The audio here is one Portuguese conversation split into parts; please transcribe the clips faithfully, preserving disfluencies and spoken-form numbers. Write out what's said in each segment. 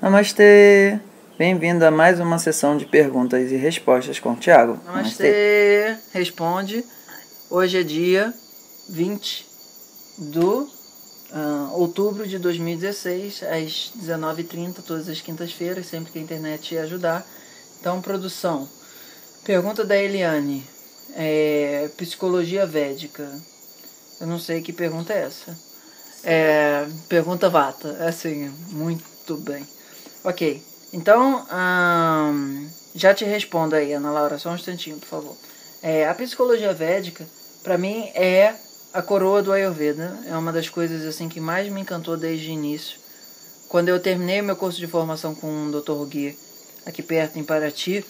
Namastê! Bem-vindo a mais uma sessão de perguntas e respostas com o Tiago. Namastê. Namastê! Responde. Hoje é dia vinte de outubro de dois mil e dezesseis, às dezenove e trinta, todas as quintas-feiras, sempre que a internet ia ajudar. Então, produção. Pergunta da Eliane. É, psicologia Védica. Eu não sei que pergunta é essa. É, pergunta vata. É assim, muito bem. Ok, então hum, já te respondo aí, Ana Laura, só um instantinho, por favor. É, a psicologia védica, para mim, é a coroa do Ayurveda. É uma das coisas assim que mais me encantou desde o início. Quando eu terminei meu curso de formação com o doutor Gui, aqui perto em Paraty,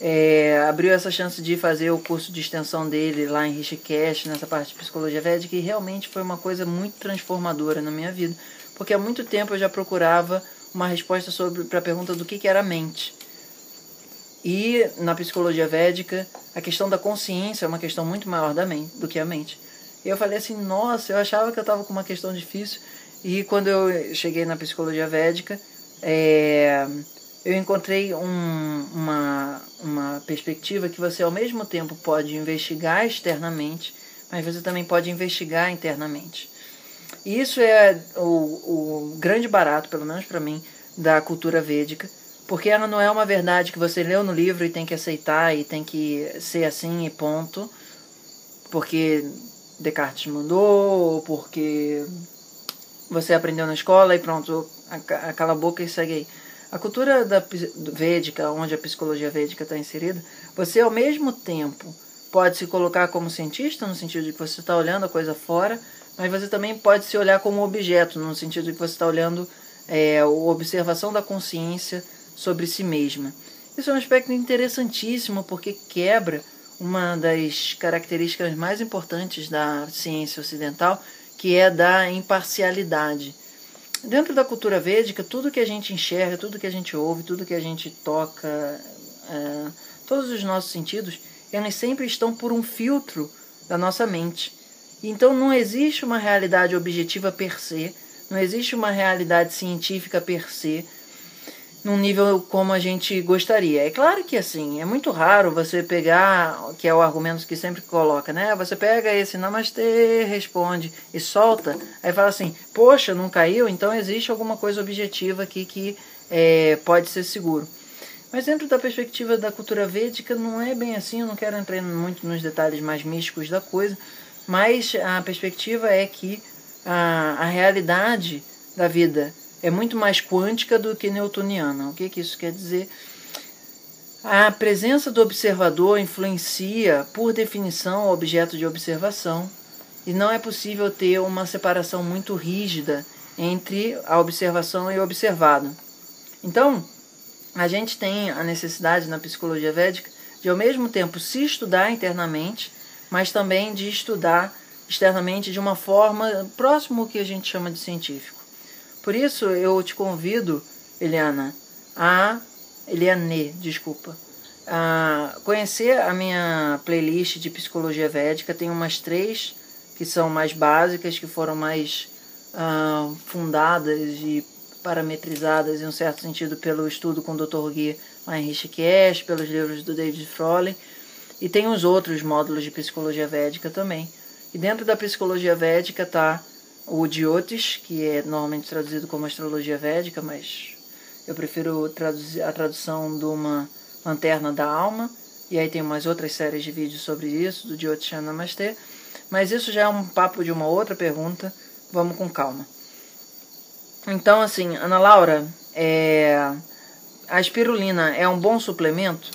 É, abriu essa chance de fazer o curso de extensão dele lá em Rishikesh, nessa parte de psicologia védica, e realmente foi uma coisa muito transformadora na minha vida, porque há muito tempo eu já procurava uma resposta sobre para a pergunta do que, que era a mente. E na psicologia védica, a questão da consciência é uma questão muito maior da mente, do que a mente. E eu falei assim, nossa, eu achava que eu estava com uma questão difícil, e quando eu cheguei na psicologia védica, é... eu encontrei um, uma, uma perspectiva que você, ao mesmo tempo, pode investigar externamente, mas você também pode investigar internamente. E isso é o, o grande barato, pelo menos para mim, da cultura védica, porque ela não é uma verdade que você leu no livro e tem que aceitar e tem que ser assim e ponto, porque Descartes mandou, ou porque você aprendeu na escola e pronto, cala a boca e segue aí. A cultura da, védica, onde a psicologia védica está inserida, você ao mesmo tempo pode se colocar como cientista, no sentido de que você está olhando a coisa fora, mas você também pode se olhar como objeto, no sentido de que você está olhando é, a observação da consciência sobre si mesma. Isso é um aspecto interessantíssimo, porque quebra uma das características mais importantes da ciência ocidental, que é da imparcialidade. Dentro da cultura védica, tudo que a gente enxerga, tudo que a gente ouve, tudo que a gente toca, é, todos os nossos sentidos, eles sempre estão por um filtro da nossa mente. Então não existe uma realidade objetiva per se, não existe uma realidade científica per se, num nível como a gente gostaria. É claro que assim, é muito raro você pegar, que é o argumento que sempre coloca, né? Você pega esse namastê, responde e solta, aí fala assim, poxa, não caiu, então existe alguma coisa objetiva aqui que é, pode ser seguro. Mas dentro da perspectiva da cultura védica não é bem assim, eu não quero entrar muito nos detalhes mais místicos da coisa, mas a perspectiva é que a, a realidade da vida é muito mais quântica do que newtoniana. O que, que isso quer dizer? A presença do observador influencia, por definição, o objeto de observação, e não é possível ter uma separação muito rígida entre a observação e o observado. Então, a gente tem a necessidade na psicologia védica de, ao mesmo tempo, se estudar internamente, mas também de estudar externamente de uma forma próxima ao que a gente chama de científico. Por isso, eu te convido, Eliana, a, Eliane, desculpa, a conhecer a minha playlist de psicologia védica. Tem umas três que são mais básicas, que foram mais uh, fundadas e parametrizadas, em um certo sentido, pelo estudo com o doutor Gui Heinrich Kiesch, pelos livros do David Frawley. E tem os outros módulos de psicologia védica também. E dentro da psicologia védica está o Jyotish, que é normalmente traduzido como astrologia védica, mas eu prefiro traduzir a tradução de uma lanterna da alma, e aí tem umas outras séries de vídeos sobre isso, do Jyotishan Namastê, mas isso já é um papo de uma outra pergunta, vamos com calma. Então, assim, Ana Laura, é... a espirulina é um bom suplemento,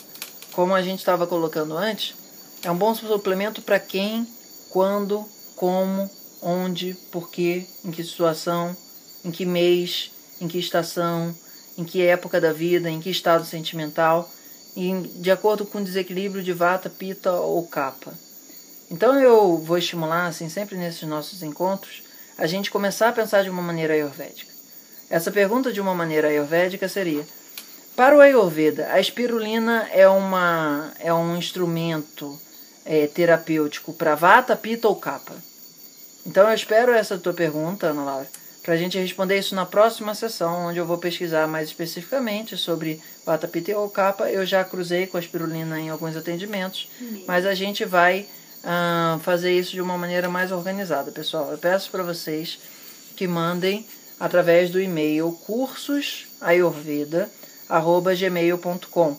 como a gente estava colocando antes, é um bom suplemento para quem, quando, como, onde, por quê, em que situação, em que mês, em que estação, em que época da vida, em que estado sentimental, e de acordo com o desequilíbrio de vata, pitta ou kapha. Então eu vou estimular, assim, sempre nesses nossos encontros, a gente começar a pensar de uma maneira ayurvédica. Essa pergunta de uma maneira ayurvédica seria, para o Ayurveda, a espirulina é, uma, é um instrumento é, terapêutico para vata, pitta ou kapha? Então eu espero essa tua pergunta, Ana Laura, para a gente responder isso na próxima sessão, onde eu vou pesquisar mais especificamente sobre vata, pitta ou kapha. Eu já cruzei com a espirulina em alguns atendimentos, uhum. mas a gente vai uh, fazer isso de uma maneira mais organizada, pessoal. Eu peço para vocês que mandem através do e-mail cursosayurveda arroba gmail ponto com.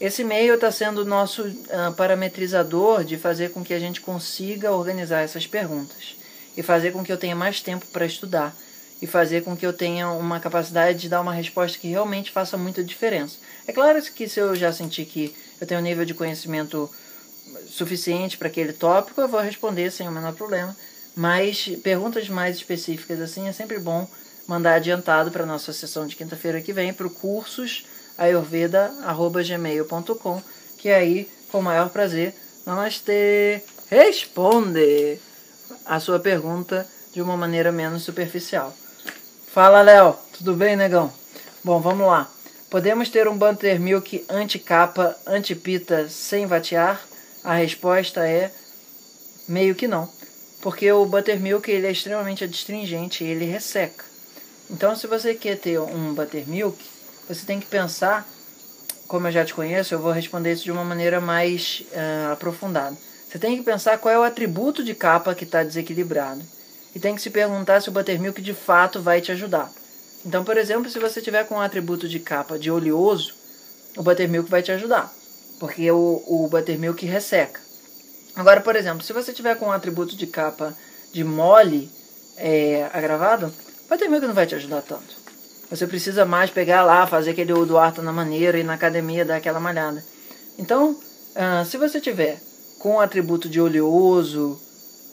Esse e-mail está sendo o nosso uh, parametrizador de fazer com que a gente consiga organizar essas perguntas e fazer com que eu tenha mais tempo para estudar e fazer com que eu tenha uma capacidade de dar uma resposta que realmente faça muita diferença. É claro que se eu já sentir que eu tenho um nível de conhecimento suficiente para aquele tópico, eu vou responder sem o menor problema, mas perguntas mais específicas assim é sempre bom mandar adiantado para a nossa sessão de quinta-feira que vem, para o cursos ayurveda arroba gmail ponto com, que aí, com o maior prazer, Namastê responde a sua pergunta de uma maneira menos superficial. Fala, Léo. Tudo bem, negão? Bom, vamos lá. Podemos ter um Buttermilk anti-capa, anti-pita, sem vatear? A resposta é meio que não. Porque o Buttermilk ele é extremamente adstringente e ele resseca. Então, se você quer ter um Buttermilk, você tem que pensar, como eu já te conheço, eu vou responder isso de uma maneira mais uh, aprofundada. Você tem que pensar qual é o atributo de capa que está desequilibrado. E tem que se perguntar se o Buttermilk de fato vai te ajudar. Então, por exemplo, se você tiver com um atributo de capa de oleoso, o Buttermilk vai te ajudar. Porque o, o Buttermilk resseca. Agora, por exemplo, se você tiver com um atributo de capa de mole é, agravado, o Buttermilk não vai te ajudar tanto. Você precisa mais pegar lá, fazer aquele Eduardo na maneira, ir na academia, dar aquela malhada. Então, uh, se você tiver com o atributo de oleoso,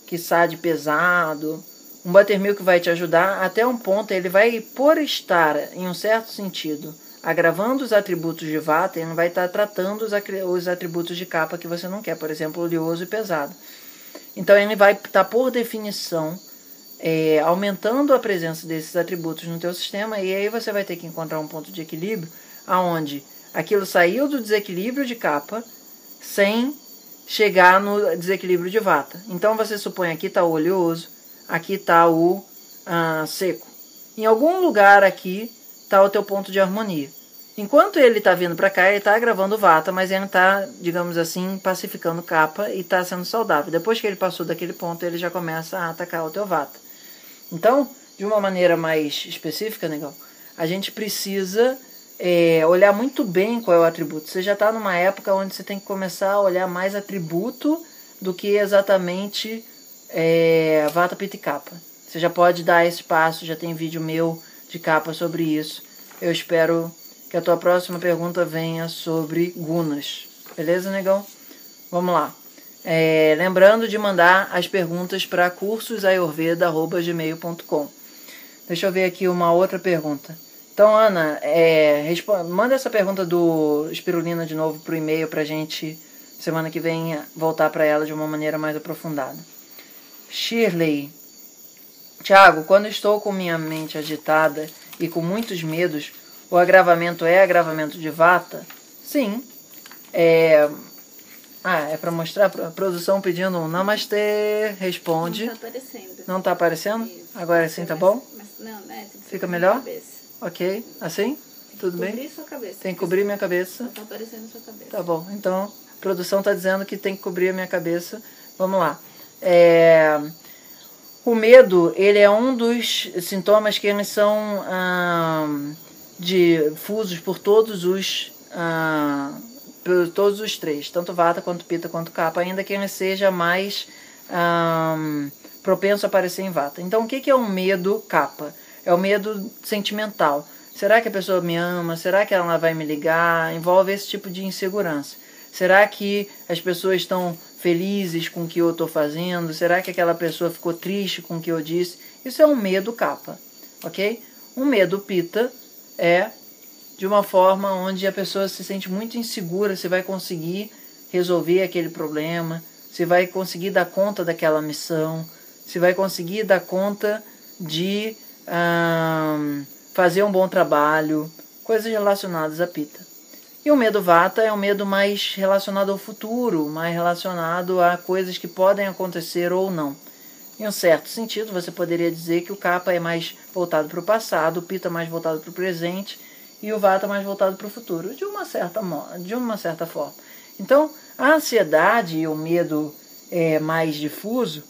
que sai de pesado, um Buttermilk vai te ajudar até um ponto. Ele vai, por estar, em um certo sentido, agravando os atributos de vata, ele não vai estar tratando os atributos de kapha que você não quer, por exemplo, oleoso e pesado. Então, ele vai estar, por definição, é, aumentando a presença desses atributos no teu sistema, e aí você vai ter que encontrar um ponto de equilíbrio, aonde aquilo saiu do desequilíbrio de kapha, sem chegar no desequilíbrio de vata. Então você supõe aqui está o oleoso, aqui está o ah, seco. Em algum lugar aqui está o teu ponto de harmonia. Enquanto ele está vindo para cá, ele está agravando o vata, mas ele está, digamos assim, pacificando kapha e está sendo saudável. Depois que ele passou daquele ponto, ele já começa a atacar o teu vata. Então, de uma maneira mais específica, negão, a gente precisa... É, olhar muito bem qual é o atributo. Você já está numa época onde você tem que começar a olhar mais atributo do que exatamente é, vata, pitta e kapha. Você já pode dar esse passo, já tem vídeo meu de kapha sobre isso. Eu espero que a tua próxima pergunta venha sobre gunas. Beleza, negão? Vamos lá. É, lembrando de mandar as perguntas para cursos ayurveda arroba gmail ponto com. Deixa eu ver aqui uma outra pergunta. Então, Ana, é, responde, manda essa pergunta do Espirulina de novo para o e-mail para a gente, semana que vem, voltar para ela de uma maneira mais aprofundada. Shirley. Tiago, quando estou com minha mente agitada e com muitos medos, o agravamento é agravamento de vata? Sim. É, ah, é para mostrar a produção pedindo um namastê, responde. Não está aparecendo. Não está aparecendo? Isso. Agora sim, tá bom? Mas, não, né? Tem que Fica melhor? Ok, assim? Tudo bem? Tem que cobrir sua cabeça. Tem que cobrir minha cabeça. Não tá aparecendo sua cabeça. Tá bom, então a produção tá dizendo que tem que cobrir a minha cabeça. Vamos lá. É... O medo, ele é um dos sintomas que eles são ah, difusos por todos os, ah, por todos os três, tanto vata, quanto pitta, quanto kapha, ainda que ele seja mais ah, propenso a aparecer em vata. Então, o que é um medo kapha? É o medo sentimental. Será que a pessoa me ama? Será que ela vai me ligar? Envolve esse tipo de insegurança. Será que as pessoas estão felizes com o que eu estou fazendo? Será que aquela pessoa ficou triste com o que eu disse? Isso é um medo kapha, ok? Um medo pitta é de uma forma onde a pessoa se sente muito insegura se vai conseguir resolver aquele problema, se vai conseguir dar conta daquela missão, se vai conseguir dar conta de... Um, fazer um bom trabalho, coisas relacionadas à pitta. E o medo vata é um medo mais relacionado ao futuro, mais relacionado a coisas que podem acontecer ou não. Em um certo sentido, você poderia dizer que o kapha é mais voltado para o passado, o pitta mais voltado para o presente e o vata mais voltado para o futuro, de uma certa, de uma certa forma. Então, a ansiedade e o medo é, mais difuso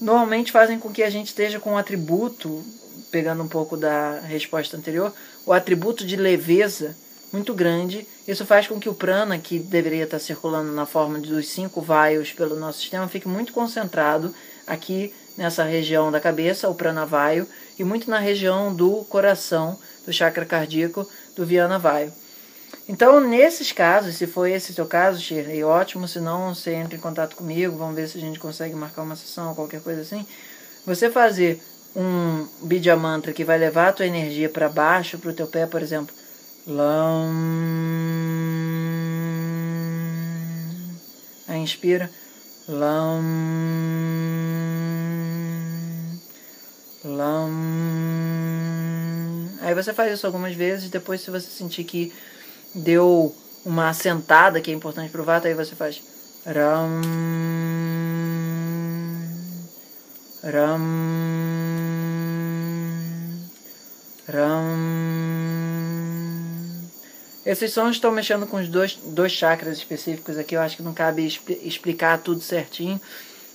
normalmente fazem com que a gente esteja com um atributo, pegando um pouco da resposta anterior, o atributo de leveza muito grande. Isso faz com que o prana, que deveria estar circulando na forma dos cinco vaios pelo nosso sistema, fique muito concentrado aqui nessa região da cabeça, o pranavaio, e muito na região do coração, do chakra cardíaco, do vianavaio. Então, nesses casos, se foi esse seu caso, Shirley, ótimo, se não, você entra em contato comigo, vamos ver se a gente consegue marcar uma sessão ou qualquer coisa assim. Você fazer um bidya mantra que vai levar a tua energia para baixo, para o teu pé, por exemplo, Lam. Aí inspira. Lam. Lam. Aí você faz isso algumas vezes, e depois, se você sentir que deu uma assentada, que é importante pro vata, aí você faz Ram. Ram. Ram. Esses sons estão mexendo com os dois, dois chakras específicos aqui. Eu acho que não cabe expl- explicar tudo certinho.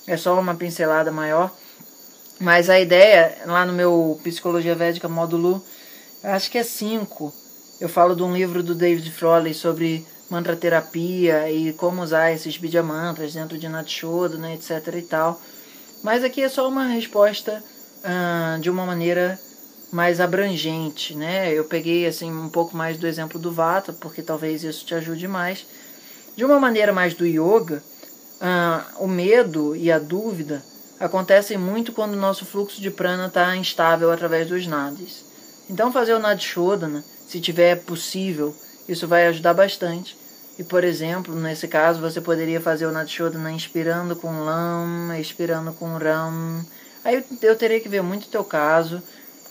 É só uma pincelada maior. Mas a ideia, lá no meu Psicologia Védica módulo, acho que é cinco. Eu falo de um livro do David Frawley sobre mantraterapia e como usar esses bidya mantras dentro de nadi shodhana, né, etc e tal. Mas aqui é só uma resposta hum, de uma maneira mais abrangente, né? Eu peguei assim um pouco mais do exemplo do vata, porque talvez isso te ajude mais. De uma maneira mais do yoga, uh, o medo e a dúvida acontecem muito quando o nosso fluxo de prana está instável através dos nadis. Então, fazer o nadi shodhana, se tiver possível, isso vai ajudar bastante. E, por exemplo, nesse caso, você poderia fazer o nadi shodhana inspirando com lam, expirando com ram. Aí eu teria que ver muito o teu caso.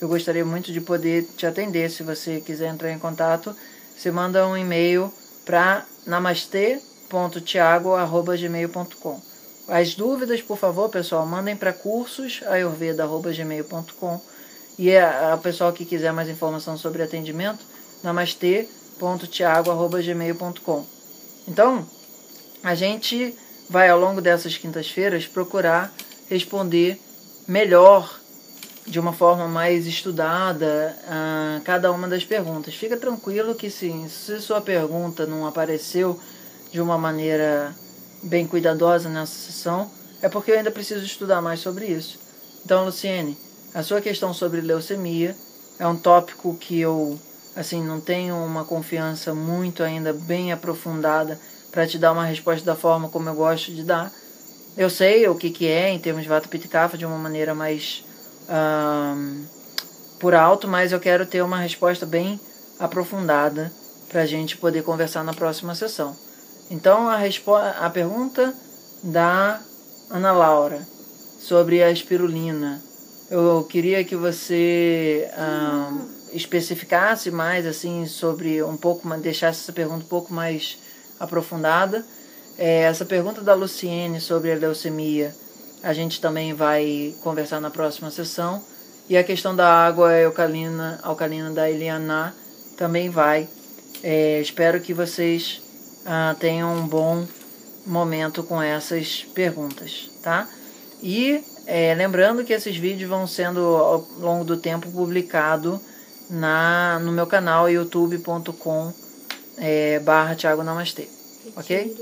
Eu gostaria muito de poder te atender. Se você quiser entrar em contato, você manda um e-mail para namaste ponto tiago arroba gmail ponto com. As dúvidas, por favor, pessoal, mandem para cursos ayurveda arroba gmail ponto com. E a, a pessoa que quiser mais informação sobre atendimento, namaste ponto tiago arroba gmail ponto com. Então, a gente vai, ao longo dessas quintas-feiras, procurar responder melhor, de uma forma mais estudada, a cada uma das perguntas. Fica tranquilo que, sim, se sua pergunta não apareceu de uma maneira bem cuidadosa nessa sessão, é porque eu ainda preciso estudar mais sobre isso. Então, Luciene, a sua questão sobre leucemia é um tópico que eu, assim, não tenho uma confiança muito ainda bem aprofundada para te dar uma resposta da forma como eu gosto de dar. Eu sei o que, que é, em termos de vata, pitta e kapha, de uma maneira mais Uh, por alto, mas eu quero ter uma resposta bem aprofundada para a gente poder conversar na próxima sessão. Então, a, respo- a pergunta da Ana Laura sobre a espirulina, eu queria que você uh, especificasse mais, assim, sobre um pouco, deixasse essa pergunta um pouco mais aprofundada. É, essa pergunta da Luciene sobre a leucemia, a gente também vai conversar na próxima sessão. E a questão da água alcalina, alcalina da Eliane também vai. É, espero que vocês ah, tenham um bom momento com essas perguntas, tá? E é, lembrando que esses vídeos vão sendo, ao longo do tempo, publicados na, no meu canal youtube ponto com é, barra Tiago Namastê, ok?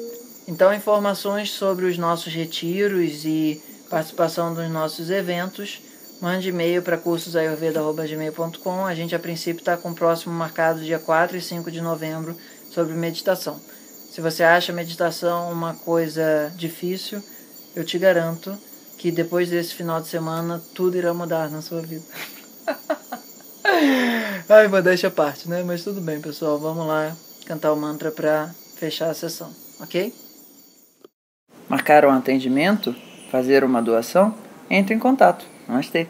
Então, informações sobre os nossos retiros e participação dos nossos eventos, mande e-mail para cursos ayurveda arroba gmail ponto com. A gente, a princípio, está com o próximo marcado dia quatro e cinco de novembro sobre meditação. Se você acha meditação uma coisa difícil, eu te garanto que depois desse final de semana tudo irá mudar na sua vida. Ai, modéstia à parte, né? Mas tudo bem, pessoal. Vamos lá cantar o mantra para fechar a sessão, ok? Marcar um atendimento? Fazer uma doação? Entre em contato. Namastê.